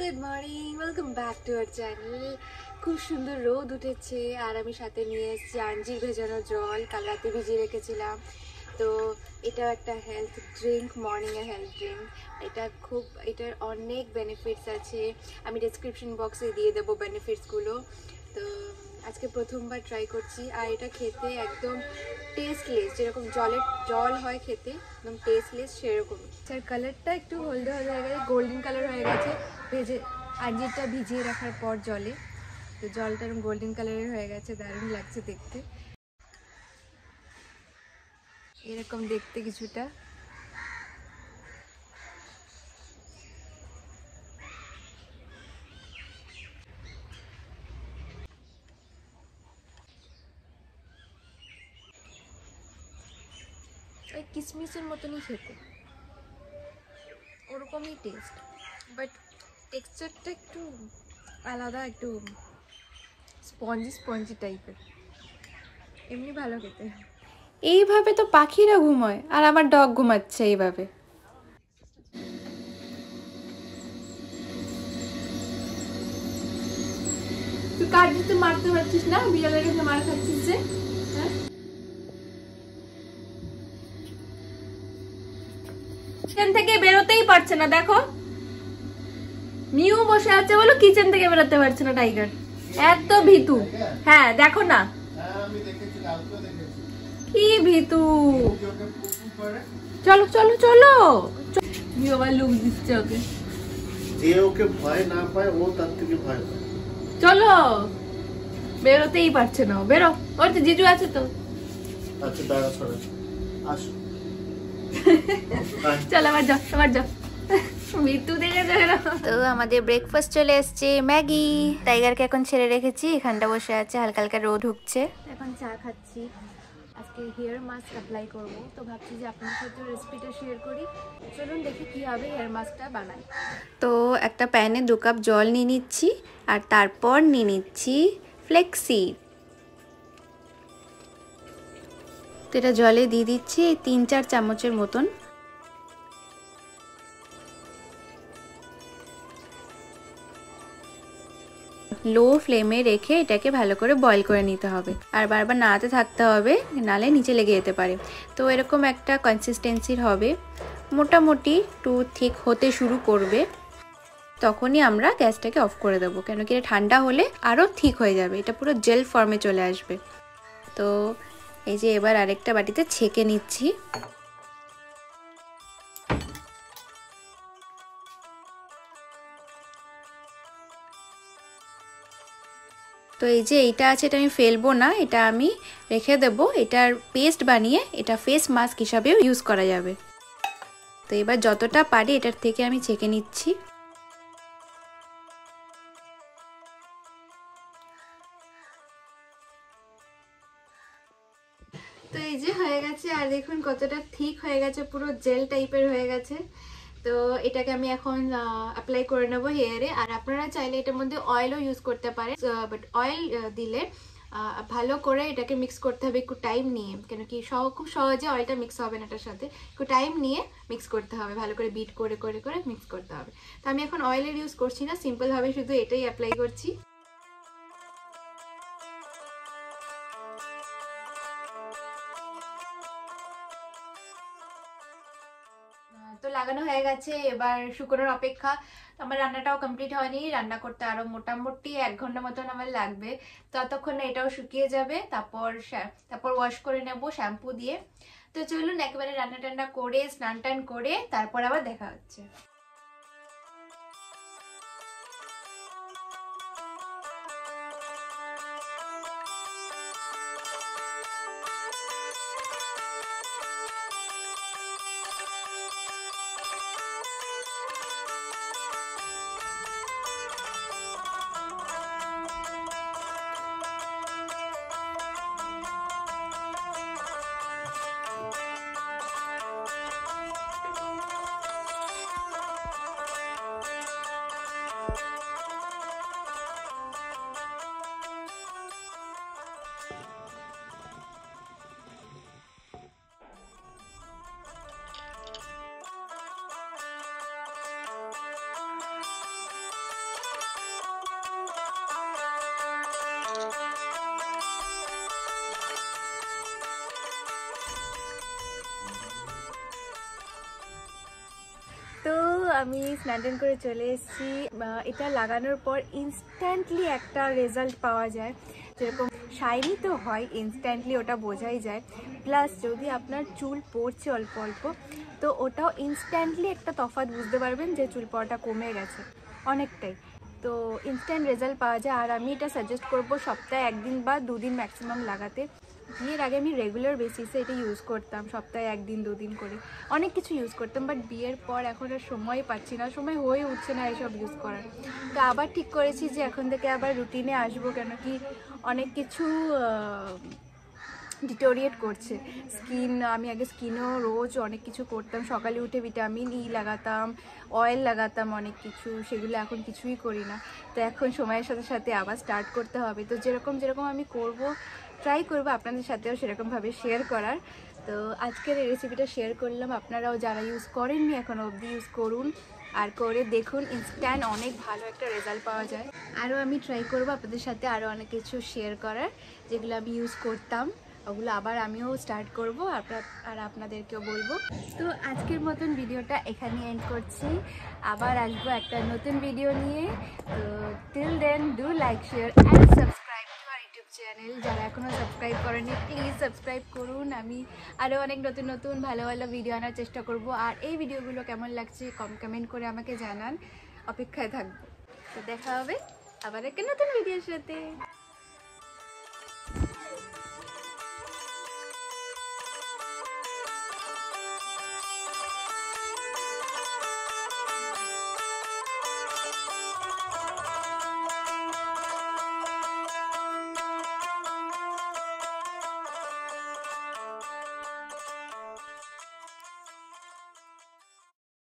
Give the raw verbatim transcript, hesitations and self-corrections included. Good morning, welcome back to our channel. খুব সুন্দর রোদ উঠেছে আর আমি সাথে নিয়ে এসেছি আঞ্জির ভেজানো জল, কাল রাতে ভিজিয়ে রেখেছিলাম। তো এটাও একটা হেলথ ড্রিঙ্ক, মর্নিংয়ের হেলথ ড্রিঙ্ক। এটা খুব, এটার অনেক বেনিফিটস আছে, আমি ডেসক্রিপশন বক্সে দিয়ে দেবো বেনিফিটসগুলো। তো আজকে প্রথমবার ট্রাই করছি আর এটা খেতে একদম টেস্টলেস, যেরকম জলের জল হয় খেতে একদম টেস্টলেস সেরকম। স্যার কালারটা একটু হলদে হলদে হয়ে গেছে, গোল্ডেন কালার হয়ে গেছে ভেজে আঞ্জিরটা ভিজিয়ে রাখার পর জলে। তো জলটা এরকম গোল্ডেন কালারের হয়ে গেছে, দারুণ লাগছে দেখতে, এরকম দেখতে কিছুটা। ওই কিসমিসের মতনই খেতে, ওরকমই টেস্ট, বাট টেক্সচারটা একটু আলাদা, একটু স্পঞ্জি স্পঞ্জি টাইপের, এমনি ভালো খেতে। এইভাবে তো পাখিরা ঘুমায় আর আমার ডগ ঘুমাচ্ছে এইভাবে। তুই কার দিতে মারতে পারছিস না, বিড়ালের কাছে মার খাচ্ছিস যে। কিচেন থেকে বেরোতেই পারছে না, দেখো নিউ বসে আছে, বলো কিচেন থেকে বেরোতে পারছে না টাইগার, এত ভীতু। হ্যাঁ দেখো না কি ভীতু, চলো চলো চলো। নিউ আবার লুক দিচ্ছে ওকে, যে ওকে ভয় না পায় ও তার থেকে ভয় পায়। চলো, বেরোতেই পারছে না, বেরো, ওর তো জিজু আছে তো। আচ্ছা দাঁড়া, সরো, আসো। তো আমাদের ব্রেকফাস্ট চলে এসছে, ম্যাগি। টাইগারকে এখন ছেড়ে রেখেছি, এখানটা বসে আছে, হালকা হালকা রোদ ঢুকছে। এখন চা খাচ্ছি, আজকে হেয়ার মাস্ক অ্যাপ্লাই করবো, তো ভাবছি যে আপনার সাথে রেসিপিটা শেয়ার করি। চলুন দেখি কীভাবে হেয়ার মাস্কটা বানাই। তো একটা প্যানে দু কাপ জল নিয়ে নিচ্ছি আর তারপর নিয়ে নিচ্ছি ফ্লেক্সিড। তো এটা জলে দিয়ে দিচ্ছি তিন চার চামচের মতন। লো ফ্লেমে রেখে এটাকে ভালো করে বয়েল করে নিতে হবে আর বারবার নাড়াতে থাকতে হবে, নালে নিচে লেগে যেতে পারে। তো এরকম একটা কনসিস্টেন্সির হবে, মোটামুটি একটু ঠিক হতে শুরু করবে, তখনই আমরা গ্যাসটাকে অফ করে দেবো, কেন কি এটা ঠান্ডা হলে আরও ঠিক হয়ে যাবে, এটা পুরো জেল ফর্মে চলে আসবে। তো এই যে এবার আরেকটা বাটিতে ছেঁকে নিচ্ছি। তো এই যে এইটা আছে, এটা আমি ফেলবো না, এটা আমি রেখে দেবো, এটার পেস্ট বানিয়ে এটা ফেস মাস্ক হিসাবেও ইউজ করা যাবে। তো এবার যতটা পারি এটার থেকে আমি ছেঁকে নিচ্ছি। তো এই যে হয়ে গেছে, আর দেখুন কতটা ঠিক হয়ে গেছে, পুরো জেল টাইপের হয়ে গেছে। তো এটাকে আমি এখন অ্যাপ্লাই করে নেবো হেয়ারে। আর আপনারা চাইলে এটার মধ্যে অয়েলও ইউজ করতে পারেন, বাট অয়েল দিলে ভালো করে এটাকে মিক্স করতে হবে একটু টাইম নিয়ে, কেন কি সহ খুব সহজে অয়েলটা মিক্স হবে না, এটার সাথে একটু টাইম নিয়ে মিক্স করতে হবে, ভালো করে বিট করে করে করে মিক্স করতে হবে। তো আমি এখন অয়েলের ইউজ করছি না, সিম্পলভাবে শুধু এটাই অ্যাপ্লাই করছি। তো লাগানো হয়ে গেছে, এবার শুকনোর অপেক্ষা। আমার রান্নাটাও কমপ্লিট হয়নি, রান্না করতে আরও মোটামুটি এক ঘন্টা মতন আমার লাগবে। ততক্ষণে এটাও শুকিয়ে যাবে, তারপর তারপর ওয়াশ করে নেব শ্যাম্পু দিয়ে। তো চলুন একেবারে রান্না টান্না করে স্নান টান করে তারপর আবার দেখা হচ্ছে। আমি স্ন্যানটেন করে চলে এসেছি। এটা লাগানোর পর ইনস্ট্যান্টলি একটা রেজাল্ট পাওয়া যায়, যেরকম শাইনি তো হয় ইনস্ট্যান্টলি, ওটা বোঝাই যায়। প্লাস যদি আপনার চুল পড়ছে অল্প অল্প, তো ওটাও ইনস্ট্যান্টলি একটা তফাৎ বুঝতে পারবেন যে চুল পড়াটা কমে গেছে অনেকটাই। তো ইনস্ট্যান্ট রেজাল্ট পাওয়া যায়। আর আমি এটা সাজেস্ট করব সপ্তাহে একদিন বা দুদিন ম্যাক্সিমাম লাগাতে। বিয়ের আগে আমি রেগুলার বেসিসে এটা ইউজ করতাম, সপ্তাহে একদিন দুদিন করে অনেক কিছু ইউজ করতাম, বাট বিয়ের পর এখন আর সময় পাচ্ছি না, সময় হয়ে উঠছে না এইসব ইউজ করার। তো আবার ঠিক করেছি যে এখন থেকে আবার রুটিনে আসবো, কেন কি অনেক কিছু ডিটোরিয়েট করছে স্কিন। আমি আগে স্কিনও রোজ অনেক কিছু করতাম, সকালে উঠে ভিটামিন ই লাগাতাম, অয়েল লাগাতাম, অনেক কিছু। সেগুলো এখন কিছুই করি না, তো এখন সময়ের সাথে সাথে আবার স্টার্ট করতে হবে। তো যেরকম যেরকম আমি করব ট্রাই করবো আপনাদের সাথেও সেরকমভাবে শেয়ার করার। তো আজকের এই রেসিপিটা শেয়ার করলাম, আপনারাও যারা ইউজ করেননি এখনও অবধি ইউজ করুন আর করে দেখুন, ইনস্ট্যান্ট অনেক ভালো একটা রেজাল্ট পাওয়া যায়। আরও আমি ট্রাই করবো আপনাদের সাথে আরও অনেক কিছু শেয়ার করার, যেগুলো আমি ইউজ করতাম ওগুলো আবার আমিও স্টার্ট করবো আর আপনাদেরকেও বলবো। তো আজকের মতন ভিডিওটা এখানে এন্ড করছি, আবার আসবো একটা নতুন ভিডিও নিয়ে। তো till then do like, share and subscribe to our YouTube channel. যারা এখনও সাবস্ক্রাইব করেনি প্লিজ সাবস্ক্রাইব করুন। আমি আরও অনেক নতুন নতুন ভালো ভালো ভিডিও আনার চেষ্টা করব। আর এই ভিডিওগুলো কেমন লাগছে কম কমেন্ট করে আমাকে জানান, অপেক্ষায় থাকবো। তো দেখা হবে আবার একটা নতুন ভিডিওর সাথে।